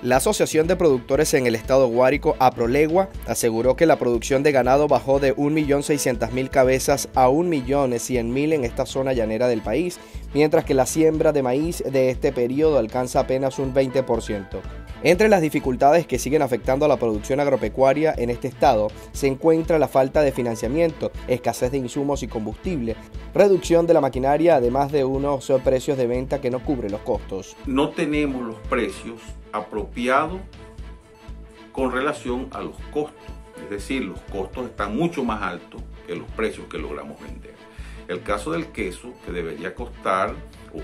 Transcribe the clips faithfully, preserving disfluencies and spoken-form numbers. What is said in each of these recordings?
La Asociación de Productores en el Estado Guárico, Aprolegua, aseguró que la producción de ganado bajó de un millón seiscientas mil cabezas a un millón cien mil en esta zona llanera del país, mientras que la siembra de maíz de este periodo alcanza apenas un veinte por ciento. Entre las dificultades que siguen afectando a la producción agropecuaria en este estado se encuentra la falta de financiamiento, escasez de insumos y combustible, reducción de la maquinaria, además de unos precios de venta que no cubren los costos. No tenemos los precios apropiados con relación a los costos, es decir, los costos están mucho más altos que los precios que logramos vender. El caso del queso, que debería costar,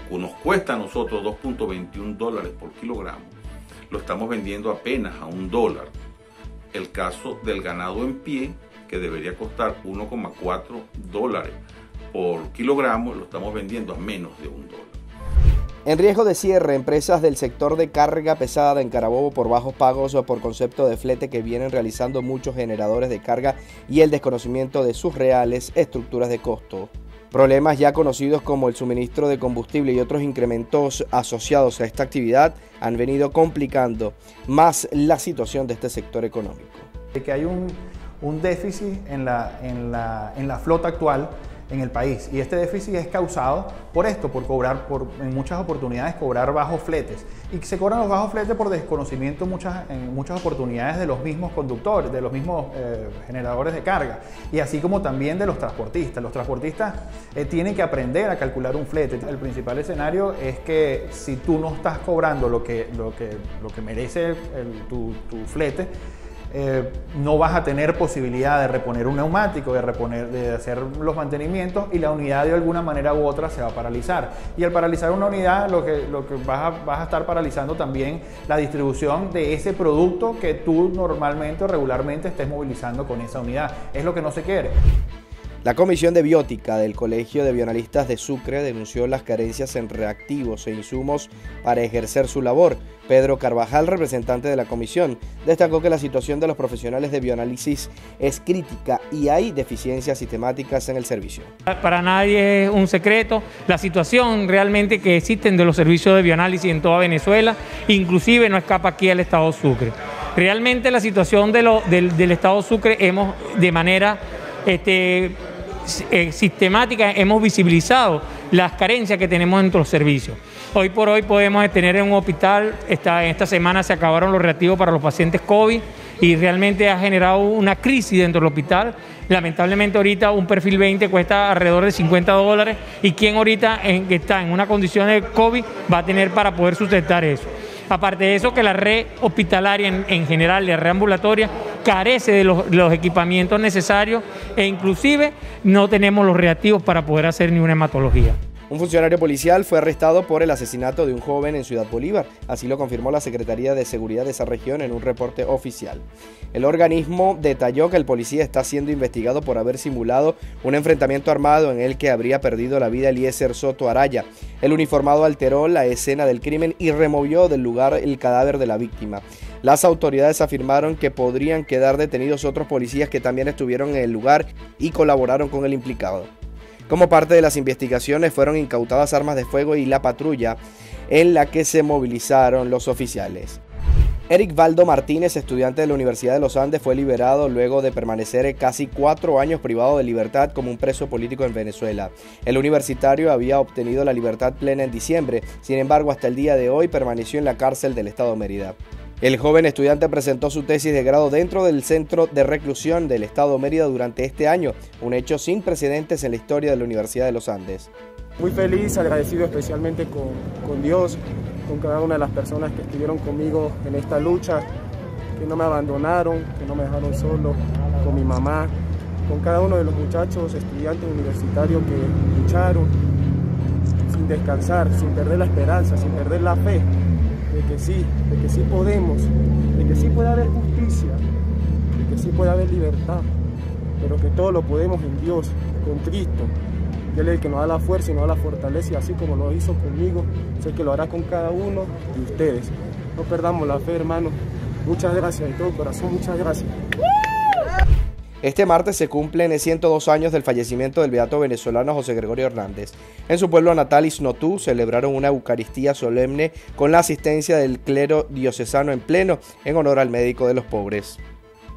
o nos cuesta a nosotros dos punto veintiuno dólares por kilogramo, lo estamos vendiendo apenas a un dólar. El caso del ganado en pie, que debería costar uno coma cuatro dólares por kilogramo, lo estamos vendiendo a menos de un dólar. En riesgo de cierre, empresas del sector de carga pesada en Carabobo por bajos pagos o por concepto de flete que vienen realizando muchos generadores de carga y el desconocimiento de sus reales estructuras de costo. Problemas ya conocidos como el suministro de combustible y otros incrementos asociados a esta actividad han venido complicando más la situación de este sector económico. Que hay un, un déficit en la, en, la, en la flota actual en el país, y este déficit es causado por esto, por cobrar, por, en muchas oportunidades, cobrar bajos fletes, y se cobran los bajos fletes por desconocimiento muchas, en muchas oportunidades de los mismos conductores, de los mismos eh, generadores de carga, y así como también de los transportistas. Los transportistas eh, tienen que aprender a calcular un flete. El principal escenario es que si tú no estás cobrando lo que, lo que, lo que merece el, tu, tu flete, Eh, no vas a tener posibilidad de reponer un neumático, de, reponer, de hacer los mantenimientos, y la unidad de alguna manera u otra se va a paralizar. Y al paralizar una unidad, lo que, lo que vas, a, vas a estar paralizando también la distribución de ese producto que tú normalmente o regularmente estés movilizando con esa unidad. Es lo que no se quiere. La Comisión de Biótica del Colegio de Bioanalistas de Sucre denunció las carencias en reactivos e insumos para ejercer su labor. Pedro Carvajal, representante de la comisión, destacó que la situación de los profesionales de bioanálisis es crítica y hay deficiencias sistemáticas en el servicio. Para nadie es un secreto la situación realmente que existen de los servicios de bioanálisis en toda Venezuela, inclusive no escapa aquí al Estado Sucre. Realmente la situación de lo, del, del Estado Sucre hemos de manera... Este, sistemática hemos visibilizado las carencias que tenemos en los servicios. Hoy por hoy podemos tener en un hospital, esta, esta semana se acabaron los reactivos para los pacientes COVID y realmente ha generado una crisis dentro del hospital. Lamentablemente ahorita un perfil veinte cuesta alrededor de cincuenta dólares, y quien ahorita en, está en una condición de COVID va a tener para poder sustentar eso. Aparte de eso, que la red hospitalaria en, en general, la red ambulatoria, carece de los, los equipamientos necesarios, e inclusive no tenemos los reactivos para poder hacer ni una hematología. Un funcionario policial fue arrestado por el asesinato de un joven en Ciudad Bolívar, así lo confirmó la Secretaría de Seguridad de esa región en un reporte oficial. El organismo detalló que el policía está siendo investigado por haber simulado un enfrentamiento armado en el que habría perdido la vida Eliezer Soto Araya. El uniformado alteró la escena del crimen y removió del lugar el cadáver de la víctima. Las autoridades afirmaron que podrían quedar detenidos otros policías que también estuvieron en el lugar y colaboraron con el implicado. Como parte de las investigaciones fueron incautadas armas de fuego y la patrulla en la que se movilizaron los oficiales. Eric Valdo Martínez, estudiante de la Universidad de los Andes, fue liberado luego de permanecer casi cuatro años privado de libertad como un preso político en Venezuela. El universitario había obtenido la libertad plena en diciembre, sin embargo hasta el día de hoy permaneció en la cárcel del Estado Mérida. El joven estudiante presentó su tesis de grado dentro del centro de reclusión del Estado Mérida durante este año, un hecho sin precedentes en la historia de la Universidad de los Andes. Muy feliz, agradecido especialmente con, con Dios, con cada una de las personas que estuvieron conmigo en esta lucha, que no me abandonaron, que no me dejaron solo, con mi mamá, con cada uno de los muchachos, estudiantes universitarios que lucharon sin descansar, sin perder la esperanza, sin perder la fe. De que sí, de que sí podemos, de que sí puede haber justicia, de que sí puede haber libertad, pero que todo lo podemos en Dios, con Cristo. Él es el que nos da la fuerza y nos da la fortaleza, y así como lo hizo conmigo, sé que lo hará con cada uno de ustedes. No perdamos la fe, hermano. Muchas gracias, de todo corazón, muchas gracias. Este martes se cumplen ciento dos años del fallecimiento del beato venezolano José Gregorio Hernández. En su pueblo natal, Isnotú, celebraron una eucaristía solemne con la asistencia del clero diocesano en pleno en honor al médico de los pobres.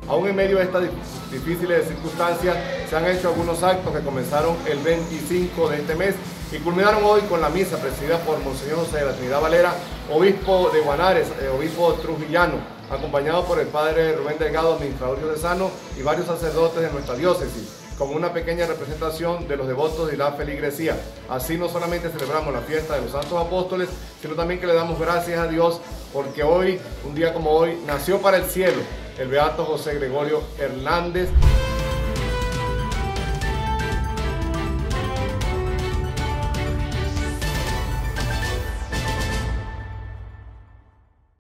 Aún en medio de estas difíciles circunstancias, se han hecho algunos actos que comenzaron el veinticinco de este mes y culminaron hoy con la misa presidida por Monseñor José de la Trinidad Valera, obispo de Guanares, eh, obispo trujillano, acompañado por el padre Rubén Delgado, administrador diocesano, y varios sacerdotes de nuestra diócesis, como una pequeña representación de los devotos y la feligresía. Así no solamente celebramos la fiesta de los santos apóstoles, sino también que le damos gracias a Dios, porque hoy, un día como hoy, nació para el cielo el beato José Gregorio Hernández.